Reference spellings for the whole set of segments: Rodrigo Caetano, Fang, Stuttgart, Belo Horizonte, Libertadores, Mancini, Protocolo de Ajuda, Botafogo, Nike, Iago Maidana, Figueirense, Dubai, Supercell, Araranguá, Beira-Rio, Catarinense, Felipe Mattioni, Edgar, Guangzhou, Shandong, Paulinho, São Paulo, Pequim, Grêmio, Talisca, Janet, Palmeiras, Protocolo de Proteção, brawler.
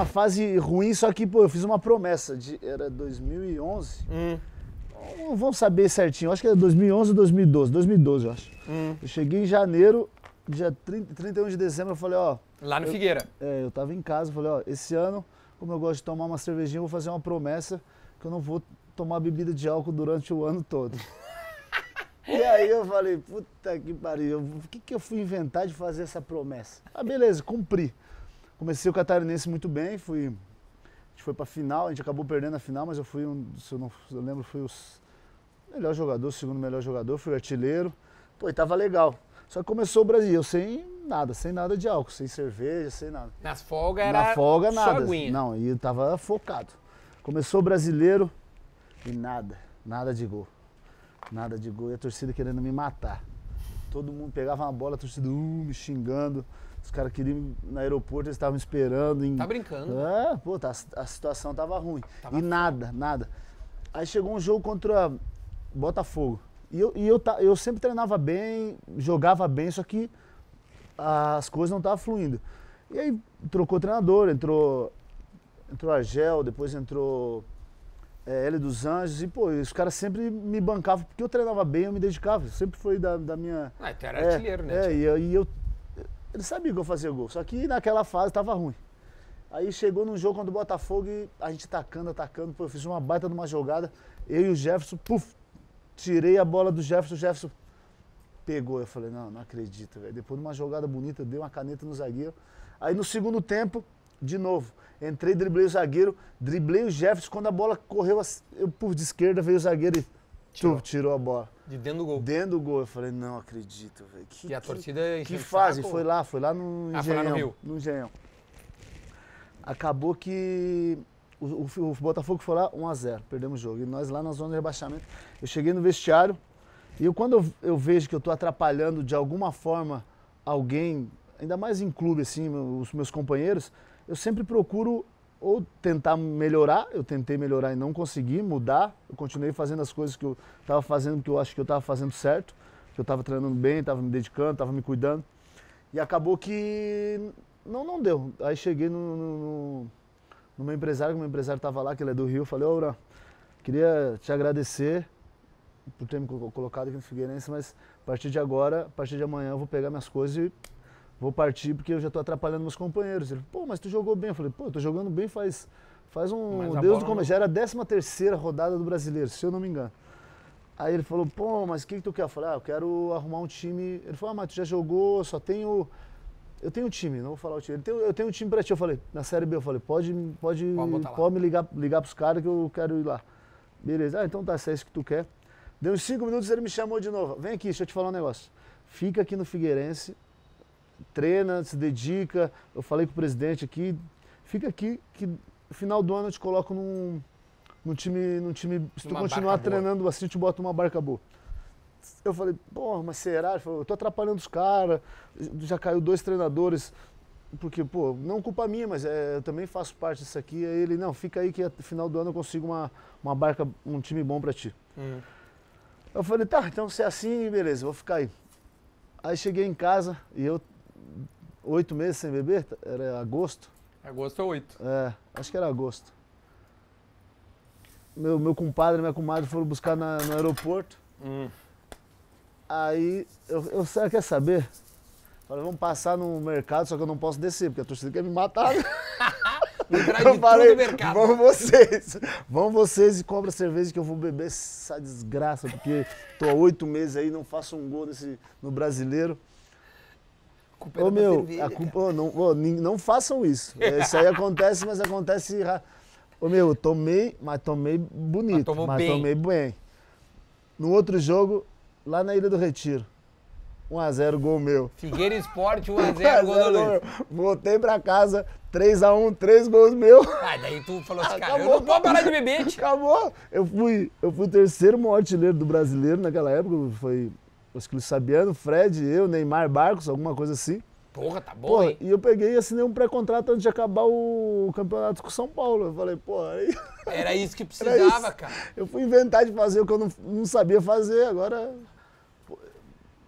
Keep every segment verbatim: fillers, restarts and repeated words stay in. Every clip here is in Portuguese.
uma fase ruim, só que, pô, eu fiz uma promessa. De, era dois mil e onze. Hum. Não vão saber certinho. Acho que era dois mil e onze ou dois mil e doze. dois mil e doze, eu acho. Hum. Eu cheguei em janeiro, dia trinta, trinta e um de dezembro, eu falei, ó... Lá no eu, Figueira. É, eu tava em casa, falei, ó, esse ano, como eu gosto de tomar uma cervejinha, eu vou fazer uma promessa que eu não vou tomar bebida de álcool durante o ano todo. E aí eu falei, puta que pariu, o que que eu fui inventar de fazer essa promessa? Ah, beleza, cumpri. Comecei o Catarinense muito bem, fui, a gente foi pra final, a gente acabou perdendo a final, mas eu fui, um, se eu não se eu lembro, fui o melhor jogador, o segundo melhor jogador, fui o artilheiro. Pô, e tava legal. Só que começou o Brasil, sem nada, sem nada de álcool, sem cerveja, sem nada. Nas folgas era Na folga, nada. Aguinha. Não, e eu tava focado. Começou o Brasileiro e nada, nada de gol. Nada de gol, e a torcida querendo me matar. Todo mundo pegava uma bola, a torcida uh, me xingando. Os caras queriam ir no aeroporto, eles estavam esperando. Em... Tá brincando? É, pô, tá, a situação tava ruim. Tava e nada, ruim. nada. Aí chegou um jogo contra Botafogo. E eu, e eu, eu sempre treinava bem, jogava bem, só que as coisas não estavam fluindo. E aí trocou o treinador, entrou, entrou Argel, depois entrou é, L dos Anjos. E, pô, os caras sempre me bancavam, porque eu treinava bem, eu me dedicava. Sempre foi da, da minha... Ah, tu era é, artilheiro, né? É, e eu, e eu... Eles sabiam que eu fazia gol, só que naquela fase tava ruim. Aí chegou num jogo contra o Botafogo e a gente tacando, atacando. Pô, eu fiz uma baita de uma jogada, eu e o Jefferson, puf, tirei a bola do Jefferson, o Jefferson pegou. Eu falei, não, não acredito, velho. Depois de uma jogada bonita, dei uma caneta no zagueiro. Aí no segundo tempo, de novo, entrei, driblei o zagueiro, driblei o Jefferson. Quando a bola correu, eu puf, de esquerda, veio o zagueiro e... Tirou. Tirou a bola. De dentro do gol. Dentro do gol. Eu falei, não acredito, velho. Que, e a torcida... Que, que fase? Foi lá, foi lá no Engenhão. Ah, foi lá no Rio. No Engenhão. Acabou que o, o, o Botafogo foi lá um a zero. Perdemos o jogo. E nós lá na zona de rebaixamento. Eu cheguei no vestiário e eu, quando eu, eu vejo que eu tô atrapalhando de alguma forma alguém, ainda mais em clube, assim, os meus companheiros, eu sempre procuro... ou tentar melhorar, eu tentei melhorar e não consegui mudar, eu continuei fazendo as coisas que eu estava fazendo, que eu acho que eu estava fazendo certo, que eu estava treinando bem, estava me dedicando, estava me cuidando, e acabou que não, não deu. Aí cheguei no, no, no meu empresário, que meu empresário estava lá, que ele é do Rio, falei, ô, Urã, queria te agradecer por ter me colocado aqui no Figueirense, mas a partir de agora, a partir de amanhã eu vou pegar minhas coisas e... vou partir porque eu já tô atrapalhando meus companheiros. Ele falou, pô, mas tu jogou bem. Eu falei, pô, eu tô jogando bem faz, faz um... Deus do começo. Já era a décima terceira rodada do Brasileiro, se eu não me engano. Aí ele falou, pô, mas o que que tu quer? Eu falei, ah, eu quero arrumar um time. Ele falou, ah, mas tu já jogou, só tenho... Eu tenho um time, não vou falar o time. Ele tem, eu tenho um time pra ti. Eu falei, na Série B, eu falei, pode, pode, pode me ligar, ligar pros caras que eu quero ir lá. Beleza, ah, então tá, se é isso que tu quer. Deu uns cinco minutos, ele me chamou de novo. Vem aqui, deixa eu te falar um negócio. Fica aqui no Figueirense... treina, se dedica, eu falei com o presidente aqui, fica aqui que no final do ano eu te coloco num, num, time, num time, se tu uma continuar treinando boa. assim, eu te boto numa barca boa. Eu falei, pô, mas será? Ele falou, eu tô atrapalhando os caras, já caiu dois treinadores, porque, pô, não culpa minha, mas é, eu também faço parte disso aqui. Aí ele, não, fica aí que no final do ano eu consigo uma, uma barca, um time bom pra ti. Hum. Eu falei, tá, então se é assim, beleza, vou ficar aí. Aí cheguei em casa e eu Oito meses sem beber? Era agosto? Agosto é oito. É, acho que era agosto. Meu, meu compadre e minha comadre foram buscar na, no aeroporto. Hum. Aí, eu, eu, eu quer saber? Falei, vamos passar no mercado, só que eu não posso descer, porque a torcida quer me matar. Eu falei, vão vocês, vão vocês e compra cerveja que eu vou beber essa desgraça, porque tô há oito meses aí, não faço um gol nesse, no Brasileiro. Ô oh, meu, cerveja, a culpa, oh, não, oh, não façam isso. Isso aí acontece, mas acontece... Ô oh, meu, eu tomei, mas tomei bonito, mas, mas bem. tomei bem. No outro jogo, lá na Ilha do Retiro, um a zero, gol meu. Figueira Esporte, um a zero, gol do Luiz. Voltei pra casa, três a um, três gols meus. Ah, daí tu falou assim, cara, acabou, eu não posso parar de beber. Acabou. Eu fui, eu fui o terceiro maior artilheiro do Brasileiro naquela época, foi... Os que o Sabiano, Fred, eu, Neymar, Barcos, alguma coisa assim. Porra, tá bom, porra, hein? E eu peguei e assinei um pré-contrato antes de acabar o campeonato com o São Paulo. Eu falei, porra... Aí... Era isso que precisava, isso. cara. Eu fui inventar de fazer o que eu não, não sabia fazer, agora...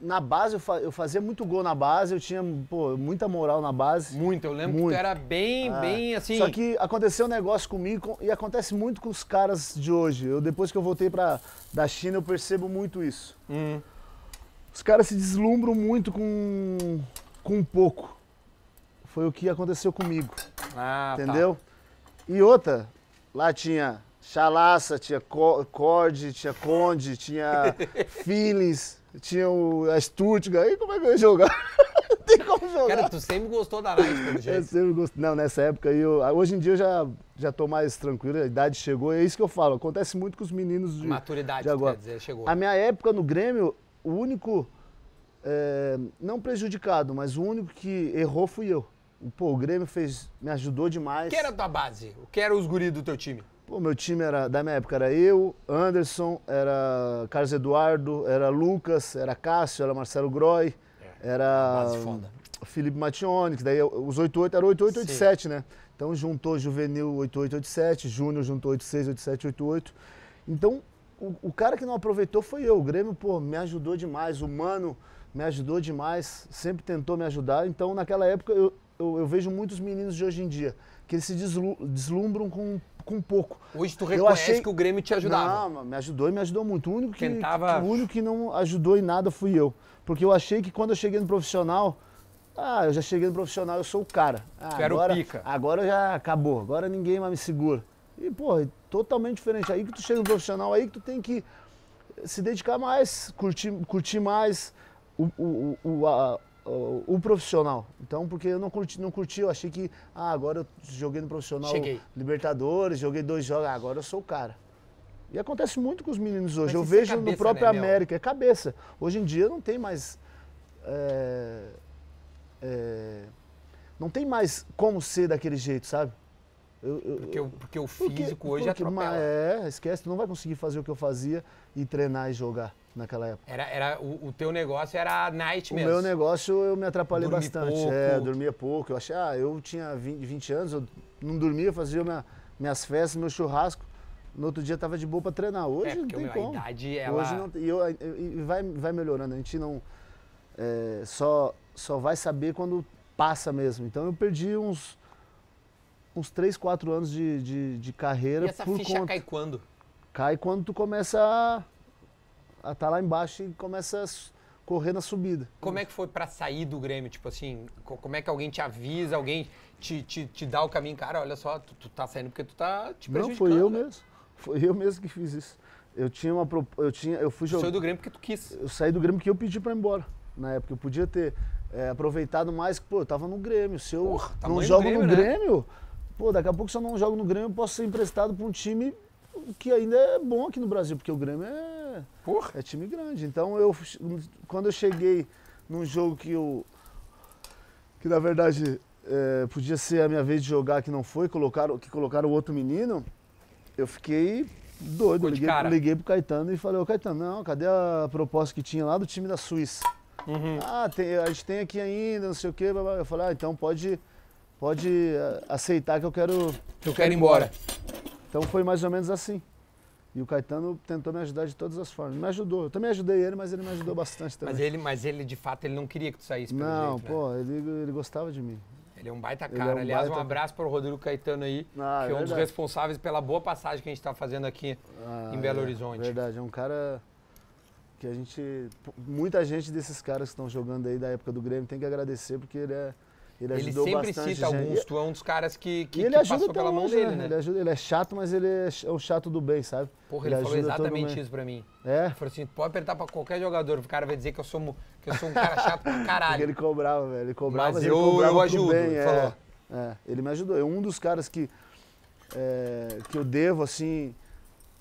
na base, eu, fa eu fazia muito gol na base, eu tinha pô, muita moral na base. Muito, eu lembro muito. que tu era bem, ah, bem assim... Só que aconteceu um negócio comigo e acontece muito com os caras de hoje. Eu, depois que eu voltei pra, da China, eu percebo muito isso. Hum. Os caras se deslumbram muito com, com pouco. Foi o que aconteceu comigo, ah, entendeu? Tá. E outra, lá tinha Chalaça, tinha Corde, tinha Conde, tinha Feelings... Tinha o, a Stuttgart, aí como é que eu ia jogar? Não tem como jogar. Cara, tu sempre gostou da Nike, pelo jeito. Eu sempre gostei. Não, nessa época, eu, hoje em dia eu já, já tô mais tranquilo, a idade chegou, é isso que eu falo, acontece muito com os meninos de, maturidade, de agora. Maturidade, quer dizer, chegou. A minha época no Grêmio, o único, é, não prejudicado, mas o único que errou fui eu. Pô, o Grêmio fez, me ajudou demais. O que era a tua base? O que eram os guris do teu time? O meu time era, da minha época era eu, Anderson, era Carlos Eduardo, era Lucas, era Cássio, era Marcelo Groy, é, era Felipe Mattioni, que daí os oito oito era oito oito oito sete, né? Então juntou Juvenil oito oito oito sete, Júnior juntou oito seis, oito sete, oito oito. Então o, o cara que não aproveitou foi eu. O Grêmio, pô, me ajudou demais, o Mano me ajudou demais, sempre tentou me ajudar. Então naquela época eu, eu, eu vejo muitos meninos de hoje em dia que eles se deslu deslumbram com com pouco. Hoje tu reconhece achei... que o Grêmio te ajudava. Não, me ajudou e me ajudou muito. O único que, Tentava... o único que não ajudou em nada fui eu. Porque eu achei que quando eu cheguei no profissional, ah, eu já cheguei no profissional, eu sou o cara. Ah, Quero agora, pica. Agora já acabou, agora ninguém mais me segura. E, porra, é totalmente diferente. Aí que tu chega no profissional, aí que tu tem que se dedicar mais, curtir, curtir mais o, o, o, a, o, o profissional. Então, porque eu não curti, não curti, eu achei que, ah, agora eu joguei no profissional Cheguei. Libertadores, joguei dois jogos, ah, agora eu sou o cara. E acontece muito com os meninos hoje, eu vejo é cabeça, no próprio né, América, é cabeça. Hoje em dia não tem mais, é, é, não tem mais como ser daquele jeito, sabe? Eu, eu, porque, eu, porque o físico porque, hoje porque, atropela. É, esquece, tu não vai conseguir fazer o que eu fazia e treinar e jogar. Naquela época. Era, era, o, o teu negócio era night mesmo? O meu negócio eu me atrapalhei Dormi bastante. Pouco. É, dormia pouco. Eu achei, ah, eu tinha vinte, vinte anos, eu não dormia, eu fazia minha, minhas festas, meu churrasco. No outro dia tava de boa pra treinar. Hoje é, não tem como. A idade, ela... Hoje não tem. E, eu, e vai, vai melhorando. A gente não. É, só, só vai saber quando passa mesmo. Então eu perdi uns. uns três, quatro anos de, de, de carreira. E essa por ficha conta. Cai quando? Cai quando tu começa a. a tá lá embaixo e começa a correr na subida. Como é que foi pra sair do Grêmio? Tipo assim, como é que alguém te avisa, alguém te, te, te dá o caminho? Cara, olha só, tu, tu tá saindo porque tu tá te prejudicando. Não, foi eu né? mesmo. Foi eu mesmo que fiz isso. Eu tinha uma... Eu, tinha, eu fui jogar... Tu saiu do Grêmio porque tu quis. Eu saí do Grêmio porque eu pedi pra ir embora. Na época, eu podia ter é, aproveitado mais. Pô, eu tava no Grêmio. Se eu Porra, não jogo Grêmio, no né? Grêmio... Pô, daqui a pouco se eu não jogo no Grêmio, eu posso ser emprestado pra um time... que ainda é bom aqui no Brasil, porque o Grêmio é, Porra. é time grande. Então, eu, quando eu cheguei num jogo que eu, que na verdade é, podia ser a minha vez de jogar, que não foi, colocaram, que colocaram o outro menino, eu fiquei doido. Eu liguei, liguei pro Caetano e falei, ô Caetano, não, cadê a proposta que tinha lá do time da Suíça? Uhum. Ah, tem, a gente tem aqui ainda, não sei o quê. Eu falei, ah, então pode, pode aceitar que eu quero... Que eu quero ir embora. Então foi mais ou menos assim. E o Caetano tentou me ajudar de todas as formas. Me ajudou. Eu também ajudei ele, mas ele me ajudou bastante também. Mas ele, mas ele de fato, ele não queria que tu saísse pelo Não, jeito, pô, né? ele, ele gostava de mim. Ele é um baita cara. É um Aliás, baita... um abraço para o Rodrigo Caetano aí, ah, que é um verdade. dos responsáveis pela boa passagem que a gente está fazendo aqui ah, em Belo é, Horizonte. Verdade, é um cara que a gente... Muita gente desses caras que estão jogando aí da época do Grêmio tem que agradecer, porque ele é... Ele, ele sempre cita gente. alguns, tu é um dos caras que, que, que passou pela mão dele, né? né? Ele, ajuda, ele é chato, mas ele é o chato do bem, sabe? Porra, ele, ele falou exatamente isso pra mim. É? Ele falou assim, pode perguntar pra qualquer jogador, o cara vai dizer que eu sou, que eu sou um cara chato pra caralho. Porque ele cobrava, velho, ele cobrava, mas, mas eu, ele cobrava eu ajudo, bem. Ele, é, falou. É, ele me ajudou, é um dos caras que, é, que eu devo, assim...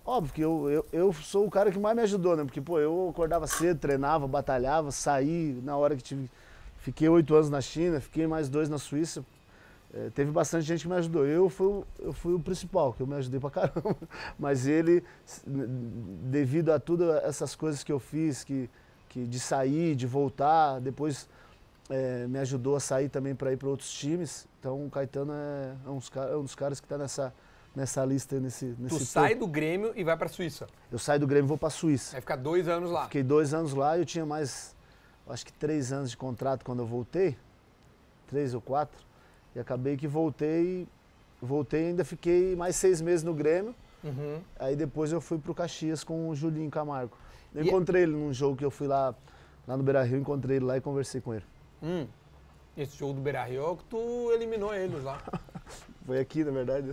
Óbvio que eu, eu, eu sou o cara que mais me ajudou, né? Porque, pô, eu acordava cedo, treinava, batalhava, saí na hora que tive... Fiquei oito anos na China, fiquei mais dois na Suíça. É, teve bastante gente que me ajudou. Eu fui, eu fui o principal, que eu me ajudei pra caramba. Mas ele, devido a todas essas coisas que eu fiz, que, que de sair, de voltar, depois é, me ajudou a sair também para ir para outros times. Então o Caetano é, é, uns, é um dos caras que tá nessa, nessa lista. Nesse, nesse tu sai do Grêmio e vai pra Suíça? Eu saio do Grêmio e vou pra Suíça. Vai ficar dois anos lá? Fiquei dois anos lá e eu tinha mais... acho que três anos de contrato quando eu voltei, três ou quatro, e acabei que voltei, voltei e ainda fiquei mais seis meses no Grêmio. Uhum. Aí depois eu fui pro Caxias com o Julinho Camargo. Eu e... encontrei ele num jogo que eu fui lá, lá no Beira-Rio, encontrei ele lá e conversei com ele. Hum. Esse jogo do Beira-Rio é que tu eliminou eles lá. Foi aqui, na verdade.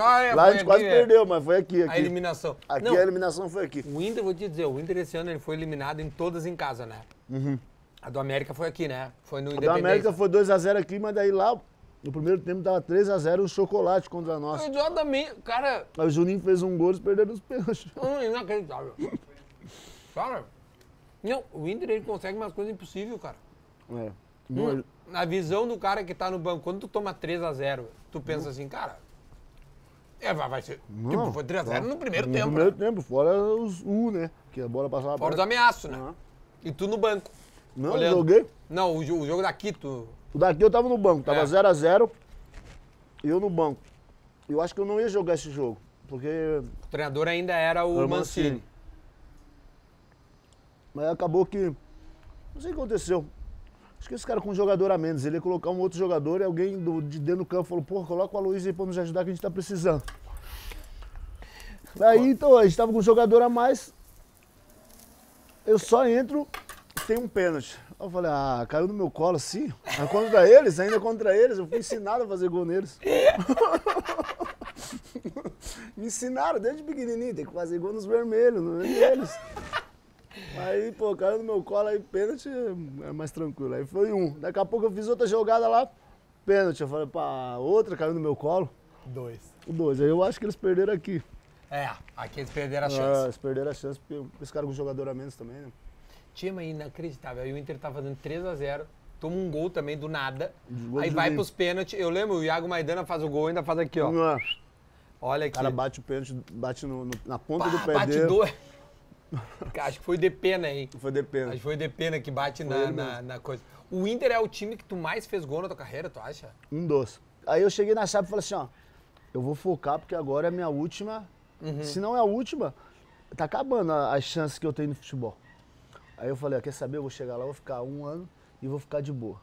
Ah, é, lá a gente aqui, quase é. perdeu, mas foi aqui, aqui. A eliminação. Aqui Não, a eliminação foi aqui. O Inter, vou te dizer, o Inter esse ano ele foi eliminado em todas em casa, né? Uhum. A do América foi aqui, né? Foi no Independência. A do América foi dois a zero aqui, mas daí lá... No primeiro tempo tava três a zero, um chocolate contra nós. Exatamente, cara. Aí o Juninho fez um gol e perderam os pênaltis. Inacreditável. Cara, não, o Inter ele consegue umas coisas impossíveis, cara. É. Hum, na visão do cara que tá no banco, quando tu toma três a zero, tu pensa não. assim, cara. É, vai ser. Não, tipo, foi três a zero tá. no primeiro no tempo. No primeiro né? tempo, fora os um, né? Porque a bola passava. Fora os ameaços, né? Uhum. E tu no banco. Não, olhando. joguei? Não, o, o jogo daqui, tu. O daqui eu tava no banco, tava zero a zero e eu no banco. Eu acho que eu não ia jogar esse jogo, porque... O treinador ainda era o, era o Mancini. Mancini. Mas acabou que... Não sei o que aconteceu. Acho que esse cara com um jogador a menos, ele ia colocar um outro jogador e alguém do, de dentro do campo falou, porra, coloca o Aloísio aí pra nos ajudar que a gente tá precisando. Daí, então, a gente tava com um jogador a mais, eu só entro... Tem um pênalti. Eu falei, ah, caiu no meu colo assim. Mas contra eles, ainda contra eles, eu fui ensinado a fazer gol neles. Me ensinaram desde pequenininho, tem que fazer gol nos vermelhos, não é neles. Aí, pô, caiu no meu colo, aí pênalti é mais tranquilo. Aí foi um. Daqui a pouco eu fiz outra jogada lá, pênalti. Eu falei, pá, outra caiu no meu colo. Dois. Dois. Aí eu acho que eles perderam aqui. É, aqui eles perderam a chance. É, eles perderam a chance, porque eles ficaram com um jogador a menos também, né? Time inacreditável. Aí o Inter tá fazendo três a zero, toma um gol também do nada, do aí vai pros pênaltis. Eu lembro, o Iago Maidana faz o gol, ainda faz aqui, ó. Não. Olha aqui. O cara bate o pênalti, bate no, no, na ponta bah, do pé bate dele. Do... Acho que foi de pena, hein? Foi de pena. Acho que foi de pena que bate na, na, na coisa. O Inter é o time que tu mais fez gol na tua carreira, tu acha? Um doce. Aí eu cheguei na Chape e falei assim, ó, eu vou focar porque agora é a minha última. Uhum. Se não é a última, tá acabando as chances que eu tenho no futebol. Aí eu falei, ah, quer saber, eu vou chegar lá, vou ficar um ano e vou ficar de boa.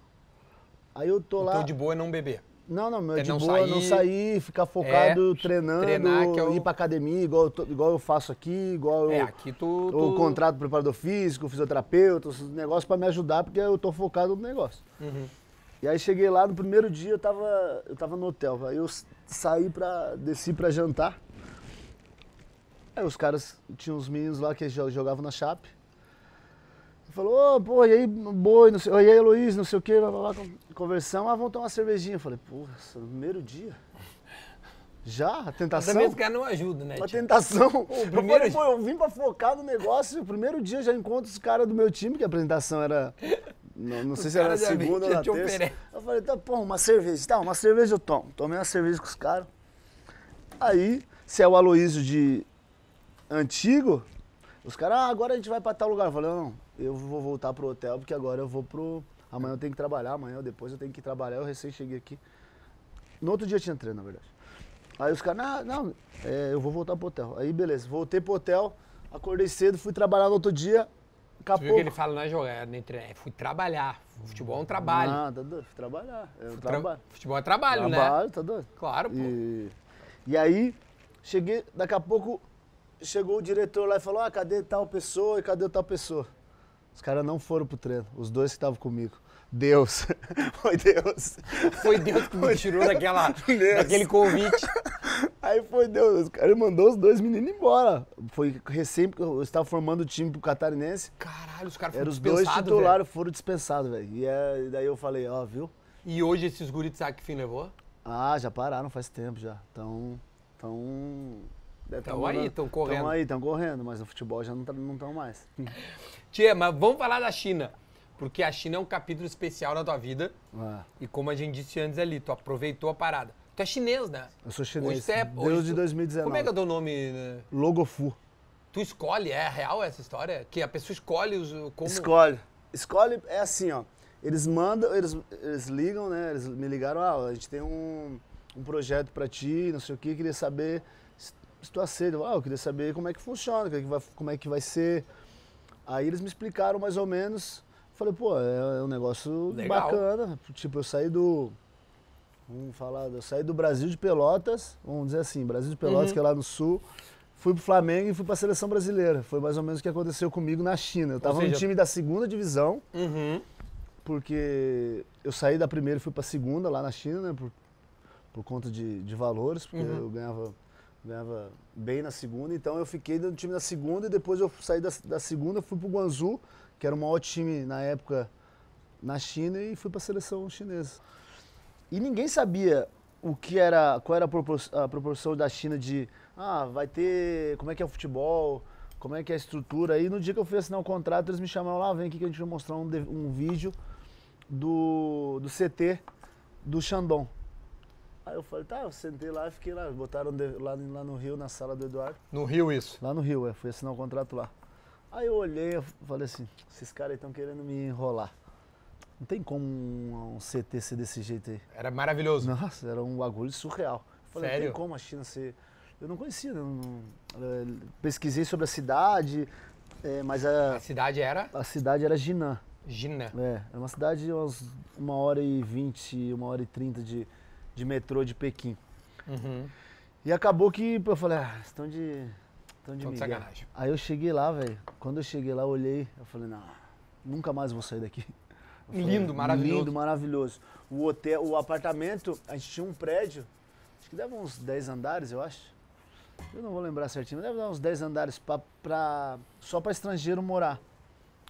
Aí eu tô lá... O teu de boa é não beber? Não, não, meu é de não boa sair, não sair, ficar focado, é, treinando, treinar, que eu... ir pra academia, igual eu, tô, igual eu faço aqui, igual é, eu... Aqui tu, eu tu... contrato preparador físico, fisioterapeuta, esses negócios pra me ajudar, porque eu tô focado no negócio. Uhum. E aí cheguei lá, no primeiro dia eu tava, eu tava no hotel, aí eu saí pra... desci pra jantar. Aí os caras, tinha uns meninos lá que jogavam na Chape. Falou, oh, pô, e aí, boi, não sei, e aí, Luiz, não sei o quê, vai lá, conversão, ah, vamos tomar uma cervejinha. Eu falei, porra, no primeiro dia? Já? A tentação? Também os caras não ajudam, né? A tentação. O primeiro eu, falei, pô, eu vim pra focar no negócio, o primeiro dia eu já encontro os caras do meu time, que a apresentação era, não, não sei se era segunda ou na terça. Eu falei, tá, pô, uma cerveja, tá, uma cerveja eu tomo. Tomei uma cerveja com os caras. Aí, se é o Aloísio de antigo, os caras, ah, agora a gente vai pra tal lugar. Eu falei, não, eu vou voltar pro hotel, porque agora eu vou pro... Amanhã eu tenho que trabalhar, amanhã ou depois eu tenho que trabalhar. Eu recém cheguei aqui. No outro dia tinha treino, na verdade. Aí os caras, não, não é, eu vou voltar pro hotel. Aí, beleza, voltei pro hotel, acordei cedo, fui trabalhar no outro dia. Você viu que ele fala, não é jogar, nem treinar, fui trabalhar. Futebol é um trabalho. Ah, tá doido, fui trabalhar. Eu Tra... trabalho. Futebol é trabalho, trabalho né? Trabalho, tá doido. Claro, pô. E... e aí, cheguei, daqui a pouco... Chegou o diretor lá e falou, ah, cadê tal pessoa e cadê tal pessoa? Os caras não foram pro treino, os dois que estavam comigo. Deus, foi Deus. Foi Deus que me tirou daquela, daquele convite. Aí foi Deus, o cara mandou os dois meninos embora. Foi recém, eu estava formando o time pro Catarinense. Caralho, os caras foram dispensados, Os dois titulares foram dispensados, velho. E é, daí eu falei, ó, oh, viu? E hoje esses guris, sabe que fim levou? Ah, já pararam faz tempo já, então... então... Estão aí, estão correndo. Estão aí, estão correndo, mas no futebol já não estão mais. Tchê, mas vamos falar da China, porque a China é um capítulo especial na tua vida. Ué. E como a gente disse antes ali, tu aproveitou a parada. Tu é chinês, né? Eu sou chinês, hoje é, desde hoje, dois mil e dezenove. Como é que é o teu nome? Né? Logofu. Tu escolhe, é real essa história? Que a pessoa escolhe os... Como... Escolhe. Escolhe é assim, ó. Eles mandam, eles, eles ligam, né? Eles me ligaram, ah, a gente tem um, um projeto pra ti, não sei o que, queria saber... Se tu aceita, ah, eu queria saber como é que funciona, como é que vai, como é que vai ser. Aí eles me explicaram mais ou menos. Falei, pô, é um negócio legal, bacana. Tipo, eu saí do... Vamos falar, eu saí do Brasil de Pelotas, vamos dizer assim, Brasil de Pelotas, uhum, que é lá no sul. Fui pro Flamengo e fui pra seleção brasileira. Foi mais ou menos o que aconteceu comigo na China. Eu tava seja... no time da segunda divisão, uhum, porque eu saí da primeira e fui pra segunda lá na China, né? Por, por conta de, de valores, porque uhum, eu ganhava, ganhava bem na segunda. Então eu fiquei no time da segunda e depois eu saí da, da segunda, fui pro Guangzhou, que era o maior time na época na China, e fui pra seleção chinesa. E ninguém sabia o que era, qual era a, propor a proporção da China de... Ah, vai ter... Como é que é o futebol? Como é que é a estrutura? E no dia que eu fui assinar o contrato, eles me chamaram lá, ah, vem aqui que a gente vai mostrar um, um vídeo do, do C T do Shandong. Aí eu falei, tá, eu sentei lá e fiquei lá. Botaram lá, lá no Rio, na sala do Eduardo. No Rio isso? Lá no Rio, é. Fui assinar o contrato lá. Aí eu olhei e falei assim, esses caras estão querendo me enrolar. Não tem como um, um C T ser desse jeito aí. Era maravilhoso. Nossa, era um bagulho surreal. Eu falei, sério? Não tem como a China ser... Eu não conhecia, não, não, pesquisei sobre a cidade, é, mas a... A cidade era? A cidade era Jinan. Jinan. É, era uma cidade de umas uma hora e vinte, uma hora e trinta de, de metrô de Pequim. Uhum. E acabou que eu falei, ah, estão de... Estão de, de sacanagem. Aí eu cheguei lá, velho, quando eu cheguei lá, eu olhei, eu falei, não, nunca mais vou sair daqui. Falei, lindo, maravilhoso. Lindo, maravilhoso. O hotel, o apartamento, a gente tinha um prédio, acho que dava uns dez andares, eu acho. Eu não vou lembrar certinho, mas deve dar uns dez andares pra, pra, só para estrangeiro morar.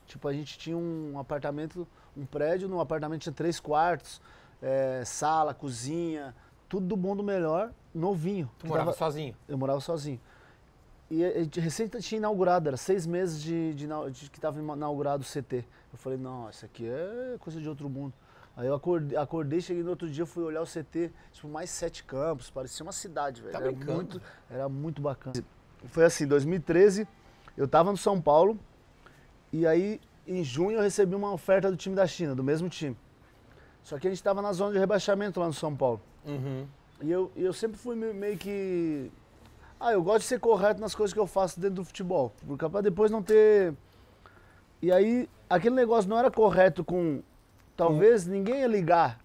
Tipo, a gente tinha um apartamento, um prédio, no apartamento tinha três quartos, é, sala, cozinha, tudo do bom do melhor, novinho. Tu morava dava, sozinho? Eu morava sozinho. E, e recente tinha inaugurado, era seis meses de, de, de que estava inaugurado o C T. Eu falei, não, isso aqui é coisa de outro mundo. Aí eu acordei, acordei, cheguei no outro dia, fui olhar o C T, tipo, mais sete campos, parecia uma cidade, velho. Tá brincando, era muito, era muito bacana. Foi assim, dois mil e treze, eu tava no São Paulo, e aí em junho eu recebi uma oferta do time da China, do mesmo time. Só que a gente tava na zona de rebaixamento lá no São Paulo. Uhum. E eu, eu sempre fui meio que... Ah, eu gosto de ser correto nas coisas que eu faço dentro do futebol, pra depois não ter... E aí, aquele negócio não era correto com... Talvez ninguém ia ligar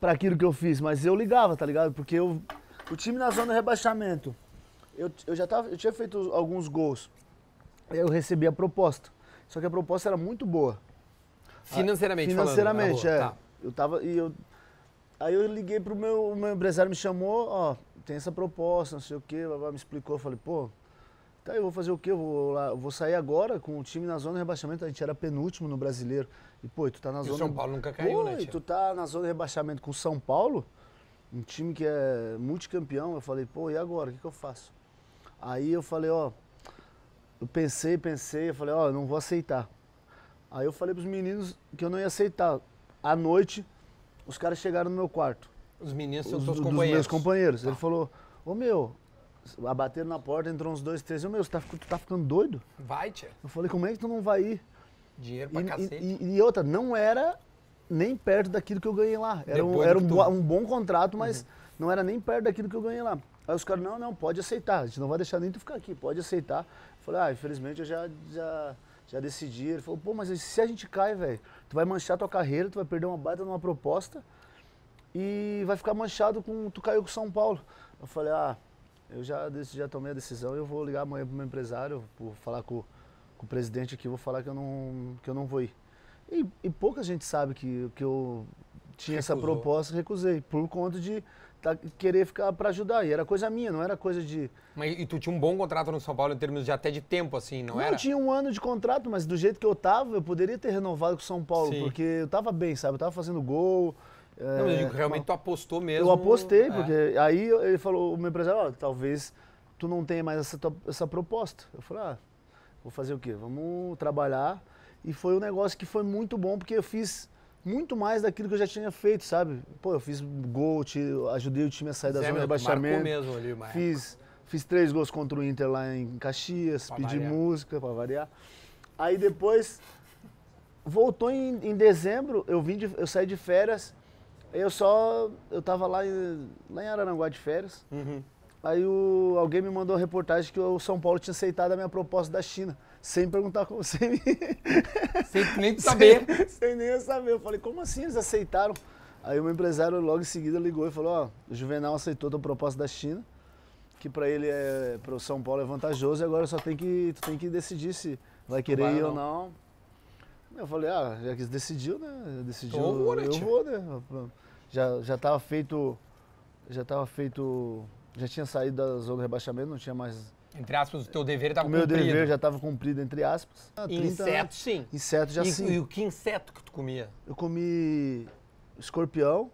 para aquilo que eu fiz, mas eu ligava, tá ligado? Porque eu, o time na zona de rebaixamento, eu, eu já tava, eu tinha feito alguns gols, aí eu recebi a proposta. Só que a proposta era muito boa. Financeiramente, ah, financeiramente, falando, é. Tá. Eu tava, e eu, aí eu liguei pro meu, o meu empresário me chamou, ó, tem essa proposta, não sei o quê, me explicou, eu falei, pô, tá, eu vou fazer o quê? Eu vou, lá, eu vou sair agora com o time na zona de rebaixamento. A gente era penúltimo no Brasileiro. E, pô, tu tá na zona... E o São Paulo nunca caiu, pô, né, tia? Tu tá na zona de rebaixamento com o São Paulo, um time que é multicampeão. Eu falei, pô, e agora? O que que eu faço? Aí eu falei, ó... Eu pensei, pensei. Eu falei, ó, eu não vou aceitar. Aí eu falei pros meninos que eu não ia aceitar. À noite, os caras chegaram no meu quarto. Os meninos são os seus companheiros? Os meus companheiros. Ah. Ele falou, ô, meu... Abateram na porta, entrou uns dois, três. Eu, meu, tu tá, tu tá ficando doido? Vai, tia. Eu falei, como é que tu não vai ir? Dinheiro pra e, cacete. E, e outra, não era nem perto daquilo que eu ganhei lá. Era, um, era um, tu... um bom contrato, mas uhum, não era nem perto daquilo que eu ganhei lá. Aí os caras, não, não, pode aceitar. A gente não vai deixar nem tu ficar aqui, pode aceitar. Eu falei, ah, infelizmente eu já, já, já decidi. Ele falou, pô, mas se a gente cai, velho, tu vai manchar tua carreira, tu vai perder uma baita numa proposta e vai ficar manchado com... Tu caiu com São Paulo. Eu falei, ah... Eu já, já tomei a decisão, eu vou ligar amanhã pro meu empresário, vou falar com, com o presidente aqui, vou falar que eu não, que eu não vou ir. E, e pouca gente sabe que, que eu tinha Recusou. essa proposta, recusei, por conta de tá, querer ficar para ajudar. E era coisa minha, não era coisa de... Mas e tu tinha um bom contrato no São Paulo em termos de até de tempo, assim, não, não era? Eu tinha um ano de contrato, mas do jeito que eu tava, eu poderia ter renovado com o São Paulo, Sim. porque eu tava bem, sabe? Eu tava fazendo gol... Não, eu digo, realmente tu apostou mesmo. Eu apostei, porque é. aí ele falou, o meu empresário, ó, talvez tu não tenha mais essa, tua, essa proposta. Eu falei, ah, vou fazer o quê? Vamos trabalhar. E foi um negócio que foi muito bom, porque eu fiz muito mais daquilo que eu já tinha feito, sabe? Pô, eu fiz gol, ajudei o time a sair da Zé, zona de rebaixamento. Mesmo ali, fiz, fiz três gols contra o Inter lá em Caxias, pra pedi variar. música pra variar. Aí depois, voltou em, em dezembro, eu, vim de, eu saí de férias. Eu só, eu tava lá em, lá em Araranguá de férias, uhum. aí o, alguém me mandou a reportagem que o São Paulo tinha aceitado a minha proposta da China. sem perguntar como você me... Sem nem saber. Sem, sem nem eu saber. Eu falei, como assim eles aceitaram? Aí o meu empresário logo em seguida ligou e falou, ó, oh, o Juvenal aceitou a proposta da China, que para ele, é, para o São Paulo é vantajoso, e agora só tem que, tu tem que decidir se vai querer ir ou não. Eu falei, ah, já que decidiu, né? Decidiu, eu vou, né? Eu vou, né? Já, já tava feito, já tava feito, já tinha saído da zona do rebaixamento, não tinha mais... Entre aspas, o teu dever estava cumprido. O meu dever já estava cumprido, entre aspas. Inseto, sim. Inseto, já e, sim. E o que inseto que tu comia? Eu comi escorpião,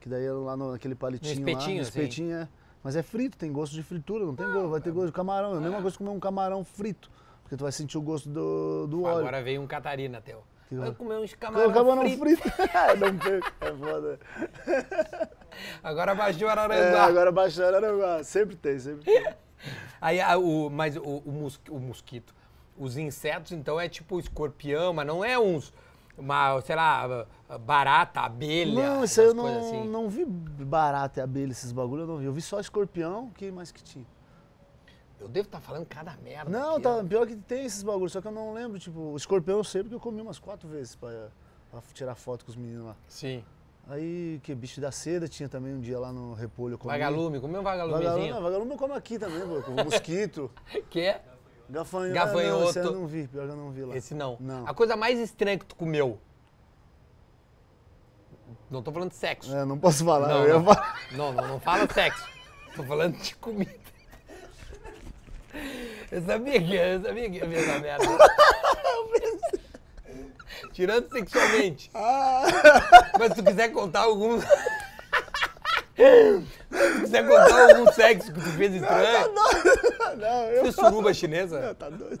que daí era lá no, naquele palitinho no espetinho, lá. Espetinho, assim. É. Mas é frito, tem gosto de fritura, não tem ah, gosto, vai ter gosto de camarão. É a mesma coisa que comer um camarão frito, porque tu vai sentir o gosto do, do óleo. Agora veio um Catarina, Theo. Vai comer uns camarão, camarão frito. frito. Não perco, é foda. Agora baixou o Araranguá. É, agora baixou o Araranguá. Sempre tem, sempre tem. Aí, o, mas o, o, mos, o mosquito, os insetos, então, é tipo escorpião, mas não é uns, uma, sei lá, barata, abelha, não, isso eu não, assim. Não vi barata e abelha, esses bagulho eu não vi. Eu vi só escorpião, que mais que tinha? Eu devo estar tá falando cada merda. Não, aqui, tá, né? Pior que tem esses bagulhos, só que eu não lembro, tipo, o escorpião eu sei porque eu comi umas quatro vezes pra, pra tirar foto com os meninos lá. Sim. Aí, que bicho da seda, tinha também um dia lá no Repolho. Comi. Vagalume, comeu um vagalumezinho? Vagalume, vagalume eu como aqui também, pô, mosquito. Que é? Gafanhoto. Gafanhoto. Não, esse eu não vi, pior que eu não vi lá. Esse não. Não. A coisa mais estranha que tu comeu? Não tô falando de sexo. É, não posso falar. Não, eu não, ia falar. Não, não, não fala sexo. Tô falando de comida. Eu sabia que eu sabia que ia ver essa merda. Tirando sexualmente. Ah. Mas se tu quiser contar algum... Se tu quiser contar algum sexo que tu fez estranho... Não, tá não, eu... Você suruba chinesa? Não, tá doido.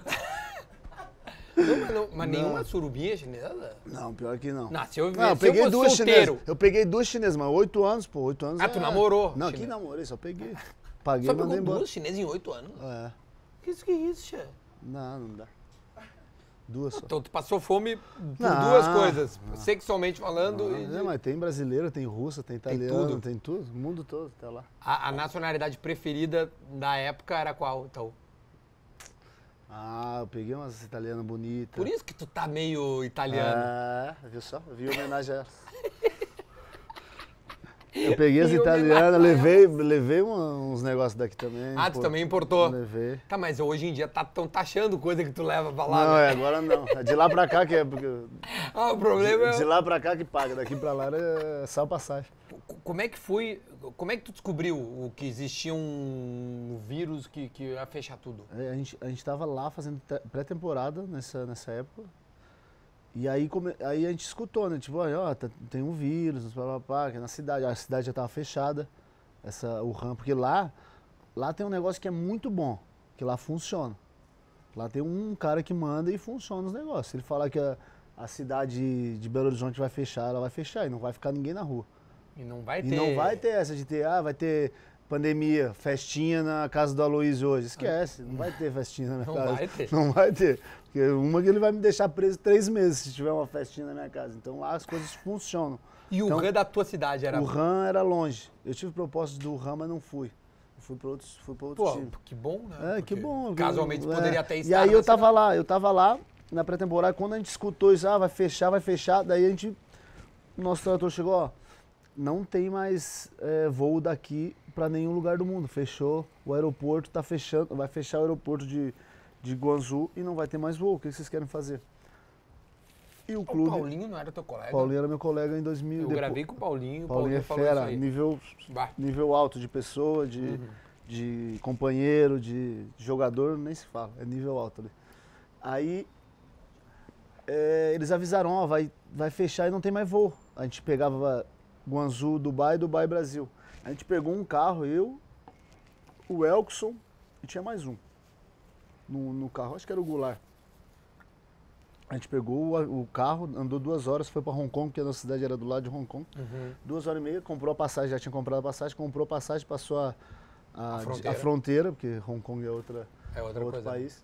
Não, mas não, mas não. Nenhuma surubinha chinesa? Não, pior que não. Não, se eu, não, eu se peguei eu duas solteiro... Chinesas. Eu peguei duas chinesas, mas oito anos, pô. Oito anos ah, é... tu namorou? Não, chinesa. Que namorei, só peguei. Paguei, só mandei embora. Só duas chinesas em oito anos? É. Que isso que é isso, Xê? Não, não dá. Duas só. Então tu passou fome por não, duas coisas, não. Sexualmente falando. Não, e... não, mas tem brasileira, tem russa, tem italiana, tem tudo, o mundo todo até lá. A, a nacionalidade preferida da época era qual, então? Ah, eu peguei umas italianas bonitas. Por isso que tu tá meio italiano. É, viu só? Eu vi homenagem a elas. Eu peguei as italianas, levei, levei uns negócios daqui também. Ah, tu import... também importou? Levei. Tá, mas hoje em dia tá tão taxando coisa que tu leva pra lá. Não, né? É, agora não. É de lá pra cá que é. Porque... Ah, o problema de, é. De lá pra cá que paga, daqui pra lá é só passagem. Como é que foi. Como é que tu descobriu o que existia um vírus que, que ia fechar tudo? É, a, gente, a gente tava lá fazendo pré-temporada nessa, nessa época. E aí, come... aí a gente escutou, né? Tipo, ó, tem um vírus, papapá, que é na cidade. A cidade já tava fechada, essa, o RAM, porque lá, lá tem um negócio que é muito bom, que lá funciona. Lá tem um cara que manda e funciona os negócios. Se ele falar que a, a cidade de Belo Horizonte vai fechar, ela vai fechar e não vai ficar ninguém na rua. E não vai ter... E não vai ter essa de ter, ah, vai ter... Pandemia, festinha na casa do Aloísio hoje. Esquece, não vai ter festinha na minha não casa. Não vai ter. Não vai ter. Porque uma que ele vai me deixar preso três meses se tiver uma festinha na minha casa. Então lá as coisas funcionam. E o então, RAM da tua cidade era? O RAM era longe. Eu tive propostas do RAM, mas não fui. Eu fui para outros, fui para outro time. Que bom, né? É, porque que bom. Casualmente é. Poderia até estar. E aí eu tava cidade. lá, eu tava lá na pré-temporada, quando a gente escutou isso, ah, vai fechar, vai fechar, daí a gente, o nosso trator chegou, ó, não tem mais é, voo daqui para nenhum lugar do mundo. Fechou o aeroporto, tá fechando, vai fechar o aeroporto de, de Guangzhou e não vai ter mais voo. O que vocês querem fazer? E o clube... O Paulinho não era teu colega? Paulinho era meu colega em dois mil. Eu depois, gravei com o Paulinho. O Paulinho, Paulinho é falou fera, isso aí. Nível, nível alto de pessoa, de, uhum. de companheiro, de jogador, nem se fala. É nível alto ali. Aí é, eles avisaram, ó, vai, vai fechar e não tem mais voo. A gente pegava Guangzhou, Dubai, Dubai, Brasil. A gente pegou um carro, eu, o Elkson e tinha mais um no, no carro, acho que era o Goulart. A gente pegou o, o carro, andou duas horas, foi para Hong Kong, porque a nossa cidade era do lado de Hong Kong. Uhum. Duas horas e meia, comprou a passagem, já tinha comprado a passagem, comprou a passagem, passou a, a, a, fronteira. a fronteira, porque Hong Kong é, outra, é outra outro coisa. país,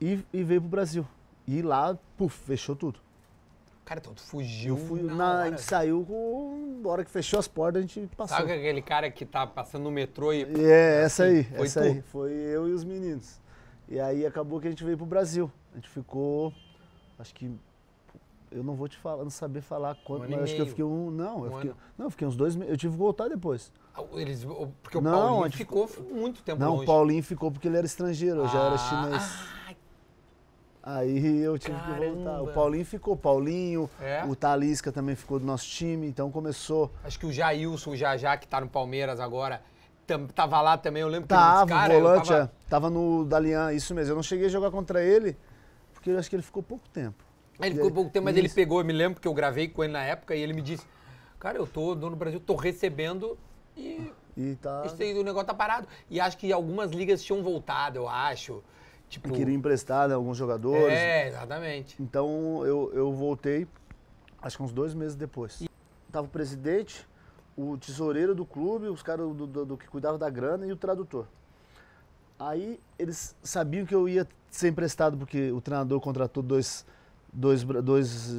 e, e veio pro Brasil. E lá, puf, fechou tudo. Cara, então tu fugiu. Fui, na na, a gente saiu com. Na hora que fechou as portas, a gente passou. Sabe aquele cara que tá passando no metrô e. É, essa aí. Foi essa tu. aí. Foi eu e os meninos. E aí acabou que a gente veio pro Brasil. a gente ficou, acho que, eu não vou te falar, não saber falar quanto, um mas acho que eu fiquei um, não, um eu fiquei, não, eu fiquei uns dois meses, eu tive que voltar depois. Eles, porque o não, Paulinho ficou ficou muito tempo não, longe. Não, o Paulinho ficou porque ele era estrangeiro, eu ah, já era chinês. Ah, aí eu tive caramba. que voltar. O Paulinho ficou, o Paulinho, é? o Talisca também ficou do nosso time, então começou. Acho que o Jailson, o Jajá, que tá no Palmeiras agora, tava lá também, eu lembro que tava, ele cara, volante, tava... É, tava no Dalian, isso mesmo. Eu não cheguei a jogar contra ele, porque eu acho que ele ficou pouco tempo. Ele ficou pouco tempo, mas ele pegou, eu me lembro que eu gravei com ele na época e ele me disse, cara, eu tô no Brasil, tô recebendo e, e tá... esse, o negócio tá parado. E acho que algumas ligas tinham voltado, eu acho. Tipo... Queriam emprestar, né, alguns jogadores. É, exatamente. Então eu, eu voltei, acho que uns dois meses depois. E... Tava o presidente, o tesoureiro do clube, os caras do, do, do que cuidavam da grana e o tradutor. Aí eles sabiam que eu ia ser emprestado porque o treinador contratou dois... Dois, dois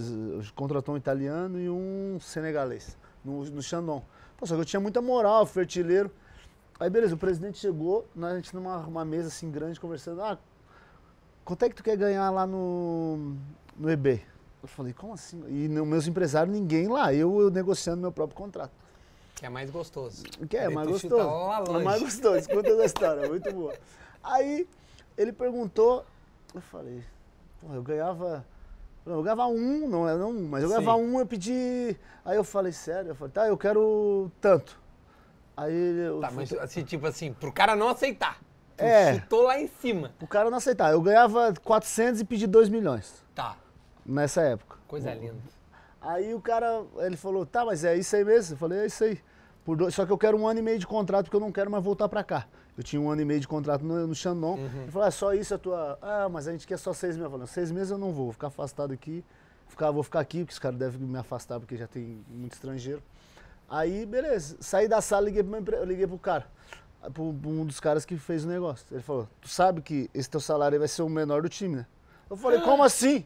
contratou um italiano e um senegalês, no, no Shandong. Pô, só que eu tinha muita moral, fui artilheiro. Aí beleza, o presidente chegou, a gente numa uma mesa assim grande, conversando. Ah, quanto é que tu quer ganhar lá no, no eBay? Eu falei, como assim? E no, meus empresários, ninguém lá, eu, eu negociando meu próprio contrato. Que é mais gostoso. Que é, é mais gostoso. É mais gostoso, conta da história, muito boa. Aí ele perguntou, eu falei, pô, eu ganhava... Eu ganhava um, não era um, mas eu ganhava Sim. um, eu pedi... Aí eu falei, sério? Eu falei, tá, eu quero tanto. Aí eu... Tá, mas assim, tipo assim, pro cara não aceitar. É. Chutou lá em cima. Pro cara não aceitar. Eu ganhava quatrocentos e pedi dois milhões. Tá. Nessa época. Coisa Bom, linda. Aí o cara, ele falou, tá, mas é isso aí mesmo? Eu falei, é isso aí. Por dois, só que eu quero um ano e meio de contrato, porque eu não quero mais voltar pra cá. Eu tinha um ano e meio de contrato no, no Shandong. Uhum. Ele falou, ah, só isso a tua... Ah, mas a gente quer só seis meses. Eu falei, seis meses eu não vou, vou ficar afastado aqui. Ficar, vou ficar aqui, porque os caras devem me afastar, porque já tem muito estrangeiro. Aí, beleza. Saí da sala, liguei pro, empre... liguei pro cara, pro um dos caras que fez o negócio. Ele falou, tu sabe que esse teu salário aí vai ser o menor do time, né? Eu falei, ah. como assim?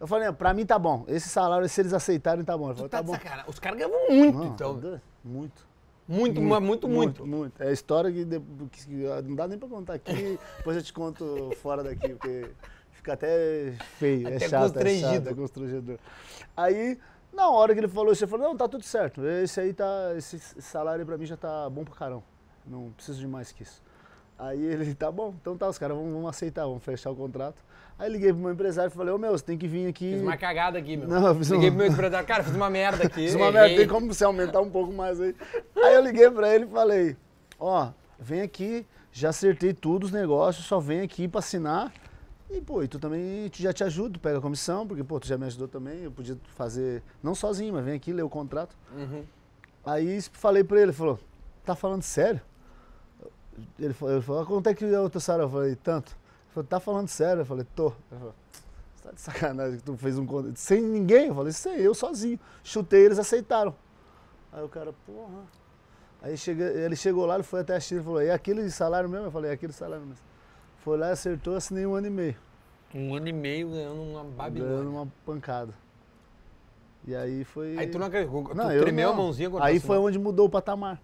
Eu falei, não, pra mim tá bom. Esse salário, se eles aceitarem, tá bom. Eu falei, tá, tá bom. Cara, os caras ganham muito, não, então. Muito. Muito, muito, muito, muito. muito. É a história que, que não dá nem pra contar aqui, depois eu te conto fora daqui, porque fica até feio, até é chato, é chato, é constrangedor. Aí, na hora que ele falou isso, eu falei, não, tá tudo certo, esse aí tá, esse salário pra mim já tá bom pra caramba, não preciso de mais que isso. Aí ele, tá bom, então tá, os caras vão, vão aceitar, vão fechar o contrato. Aí liguei pro meu empresário e falei, ô meu, você tem que vir aqui... Fiz uma cagada aqui, meu. Não, fiz liguei um... pro meu empresário, cara, fiz uma merda aqui. Fiz uma errei. merda, tem como você aumentar um pouco mais aí. Aí eu liguei pra ele e falei, ó, vem aqui, já acertei tudo os negócios, só vem aqui pra assinar. E, pô, e tu também já te ajudo, pega a comissão, porque, pô, tu já me ajudou também, eu podia fazer, não sozinho, mas vem aqui, ler o contrato. Uhum. Aí falei pra ele, ele falou, tá falando sério? Ele falou, ele falou, quanto é que é o teu salário? Eu falei, tanto. Ele falou, tá falando sério? Eu falei, tô. Ele falou, você tá de sacanagem que tu fez um contrato sem ninguém? Eu falei, sem eu, sozinho. Chutei, eles aceitaram. Aí o cara, porra. Aí chega, ele chegou lá, ele foi até a China e falou, é aquele salário mesmo? Eu falei, é aquele salário mesmo. Foi lá e acertou, assinei um ano e meio. Um ano e meio ganhando uma Babilônia. Ganhando uma pancada. E aí foi... Aí tu não acreditou, tu não, tremeu não. a mãozinha. Aí foi onde mudou o patamar.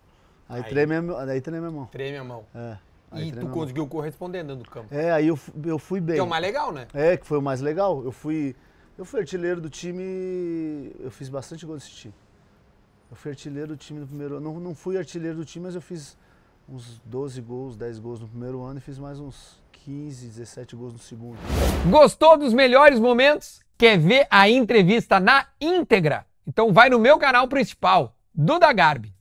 Aí, aí treme a mão. Treme a mão. É, e tu conseguiu corresponder dentro do campo. É, aí eu, eu fui bem. Que é o mais legal, né? É, que foi o mais legal. Eu fui, eu fui artilheiro do time, eu fiz bastante gol desse time. Eu fui artilheiro do time no primeiro ano. Não, não fui artilheiro do time, mas eu fiz uns doze gols, dez gols no primeiro ano e fiz mais uns quinze, dezessete gols no segundo. Gostou dos melhores momentos? Quer ver a entrevista na íntegra? Então vai no meu canal principal, Duda Garbi.